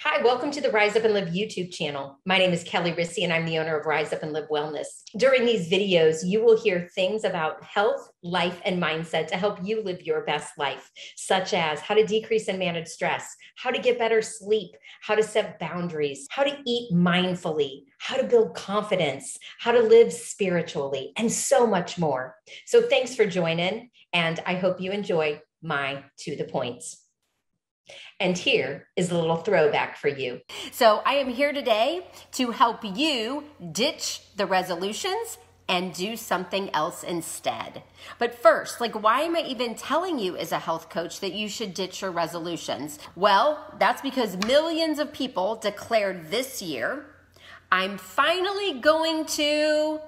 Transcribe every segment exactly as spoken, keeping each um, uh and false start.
Hi, welcome to the Rise Up and Live YouTube channel. My name is Kelli Risse and I'm the owner of Rise Up and Live Wellness. During these videos, you will hear things about health, life, and mindset to help you live your best life, such as how to decrease and manage stress, how to get better sleep, how to set boundaries, how to eat mindfully, how to build confidence, how to live spiritually, and so much more. So thanks for joining and I hope you enjoy my To The Point. And here is a little throwback for you. So I am here today to help you ditch the resolutions and do something else instead. But first, like, why am I even telling you as a health coach that you should ditch your resolutions? Well, that's because millions of people declared this year, I'm finally going to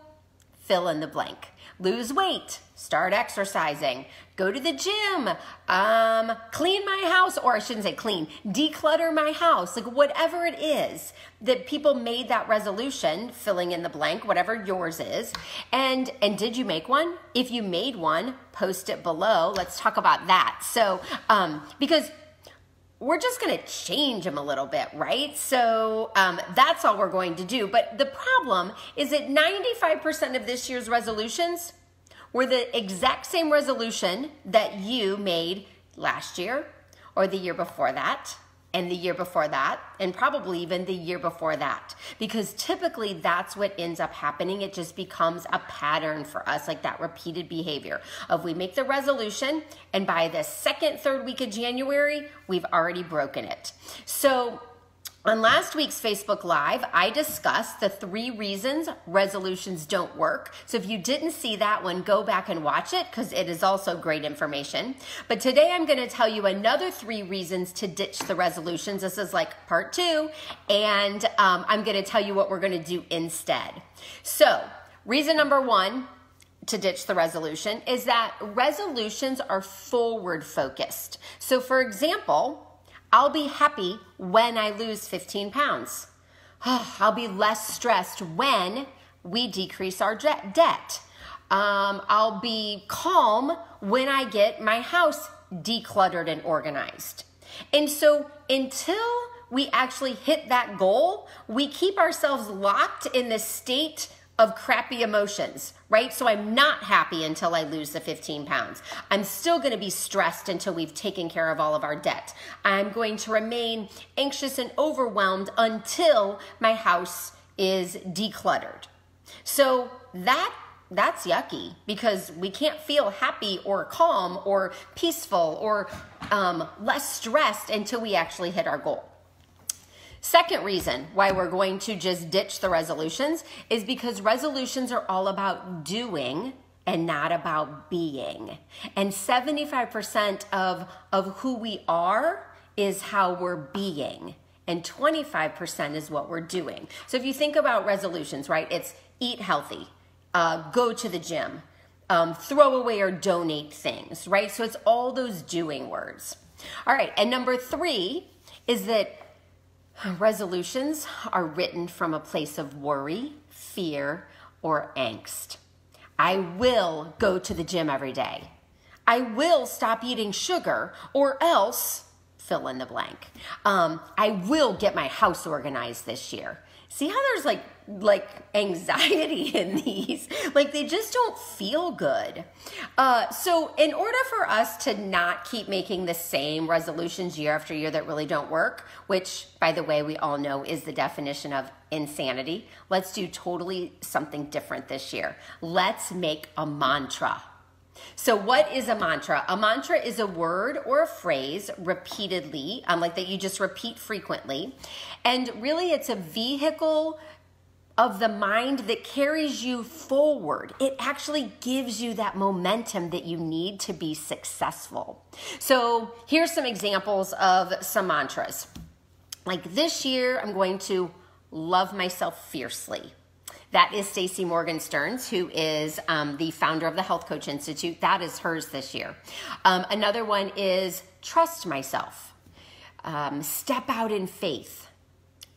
fill in the blank. Lose weight, start exercising, go to the gym, um, clean my house, or I shouldn't say clean, declutter my house, like whatever it is that people made that resolution, filling in the blank, whatever yours is. And, and did you make one? If you made one, post it below. Let's talk about that. So, um, because we're just going to change them a little bit, right? So um, that's all we're going to do. But the problem is that ninety-five percent of this year's resolutions were the exact same resolution that you made last year or the year before that and the year before that and probably even the year before that, because typically that's what ends up happening. It just becomes a pattern for us, like that repeated behavior of we make the resolution and by the second, third week of January, we've already broken it. So on last week's Facebook Live, I discussed the three reasons resolutions don't work. So if you didn't see that one, go back and watch it because it is also great information. But today I'm going to tell you another three reasons to ditch the resolutions. This is like part two, and um, I'm going to tell you what we're going to do instead. So reason number one to ditch the resolution is that resolutions are forward focused. So for example, I'll be happy when I lose fifteen pounds. I'll be less stressed when we decrease our debt. Um, I'll be calm when I get my house decluttered and organized. And so until we actually hit that goal, we keep ourselves locked in this state of crappy emotions, right? So I'm not happy until I lose the fifteen pounds. I'm still gonna be stressed until we've taken care of all of our debt. I'm going to remain anxious and overwhelmed until my house is decluttered. So that that's yucky because we can't feel happy or calm or peaceful or um, less stressed until we actually hit our goal. Second reason why we're going to just ditch the resolutions is because resolutions are all about doing and not about being. And seventy-five percent of, of who we are is how we're being. And twenty-five percent is what we're doing. So if you think about resolutions, right, it's eat healthy, uh, go to the gym, um, throw away or donate things, right? So it's all those doing words. All right, and number three is that resolutions are written from a place of worry, fear, or angst. I will go to the gym every day. I will stop eating sugar or else fill in the blank. Um, I will get my house organized this year. See how there's like like anxiety in these? Like they just don't feel good. Uh, so in order for us to not keep making the same resolutions year after year that really don't work, which by the way, we all know is the definition of insanity, let's do totally something different this year. Let's make a mantra. So what is a mantra? A mantra is a word or a phrase repeatedly, um, like that you just repeat frequently. And really it's a vehicle of the mind that carries you forward. It actually gives you that momentum that you need to be successful. So here's some examples of some mantras. Like this year, I'm going to love myself fiercely. That is Stacey Morgan Stearns, who is um, the founder of the Health Coach Institute. That is hers this year. Um, another one is trust myself, um, step out in faith,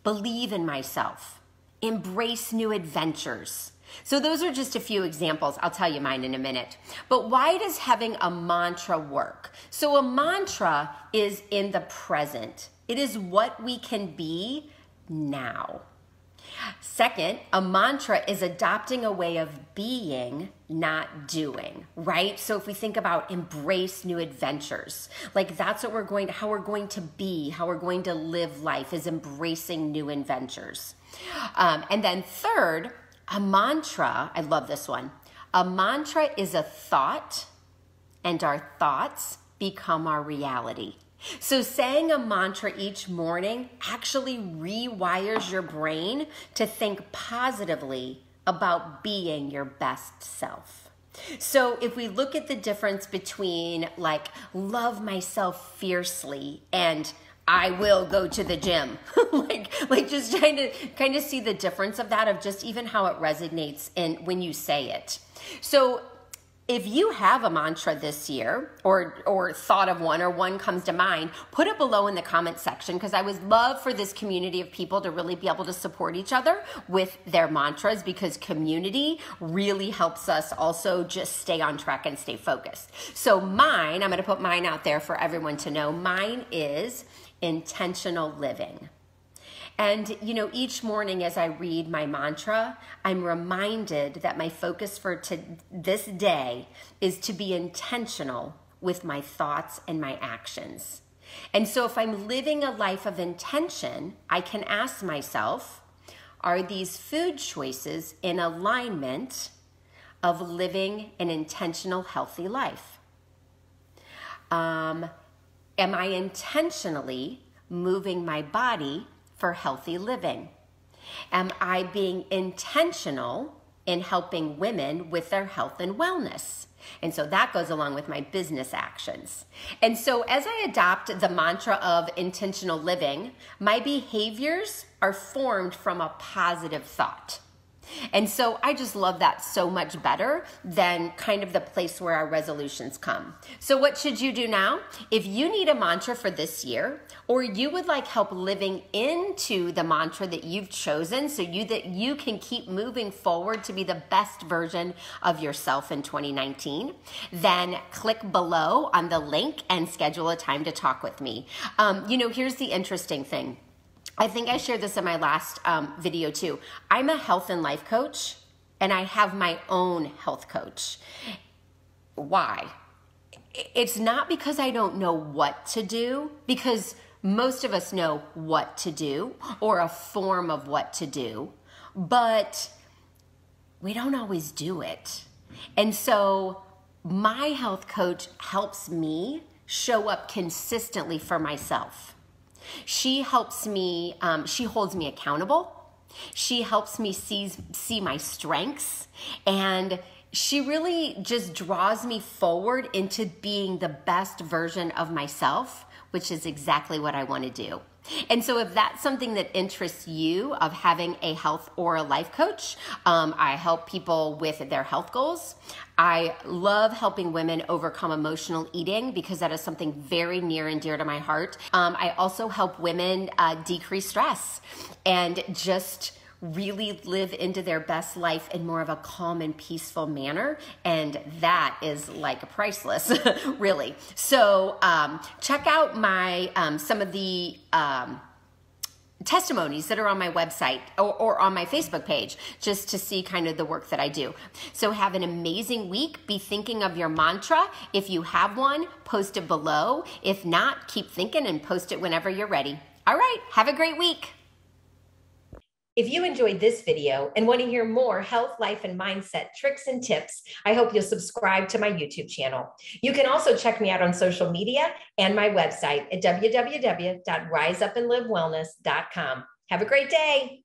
believe in myself, embrace new adventures. So those are just a few examples. I'll tell you mine in a minute. But why does having a mantra work? So a mantra is in the present. It is what we can be now. Second, a mantra is adopting a way of being, not doing, right? So if we think about embrace new adventures, like that's what we're going to, how we're going to be, how we're going to live life is embracing new adventures. Um, and then third, a mantra, I love this one. A mantra is a thought, and our thoughts become our reality. So saying a mantra each morning actually rewires your brain to think positively about being your best self. So if we look at the difference between like love myself fiercely and I will go to the gym, like, like just trying to kind of see the difference of that, of just even how it resonates in when you say it. So if you have a mantra this year or, or thought of one or one comes to mind, put it below in the comment section, because I would love for this community of people to really be able to support each other with their mantras, because community really helps us also just stay on track and stay focused. So mine, I'm going to put mine out there for everyone to know. Mine is intentional living. And, you know, each morning as I read my mantra, I'm reminded that my focus for to this day is to be intentional with my thoughts and my actions. And so if I'm living a life of intention, I can ask myself, are these food choices in alignment of living an intentional, healthy life? Um, am I intentionally moving my body for healthy living? Am I being intentional in helping women with their health and wellness? And so that goes along with my business actions. And so as I adopt the mantra of intentional living, my behaviors are formed from a positive thought. And so I just love that so much better than kind of the place where our resolutions come. So what should you do now? If you need a mantra for this year, or you would like help living into the mantra that you've chosen so you that you can keep moving forward to be the best version of yourself in twenty nineteen, then click below on the link and schedule a time to talk with me. Um, you know, here's the interesting thing. I think I shared this in my last um, video too. I'm a health and life coach, and I have my own health coach. Why? It's not because I don't know what to do, because most of us know what to do or a form of what to do, but we don't always do it. And so my health coach helps me show up consistently for myself. She helps me, um, she holds me accountable. She helps me see, see my strengths. And she really just draws me forward into being the best version of myself, which is exactly what I want to do. And so if that's something that interests you of having a health or a life coach, um, I help people with their health goals. I love helping women overcome emotional eating, because that is something very near and dear to my heart. Um, I also help women uh, decrease stress and just really live into their best life in more of a calm and peaceful manner. And that is like priceless, really. So um, check out my um, some of the um, testimonies that are on my website or, or on my Facebook page, just to see kind of the work that I do. So have an amazing week. Be thinking of your mantra. If you have one, post it below. If not, keep thinking and post it whenever you're ready. All right, have a great week. If you enjoyed this video and want to hear more health, life, and mindset tricks and tips, I hope you'll subscribe to my YouTube channel. You can also check me out on social media and my website at w w w dot rise up and live wellness dot com. Have a great day.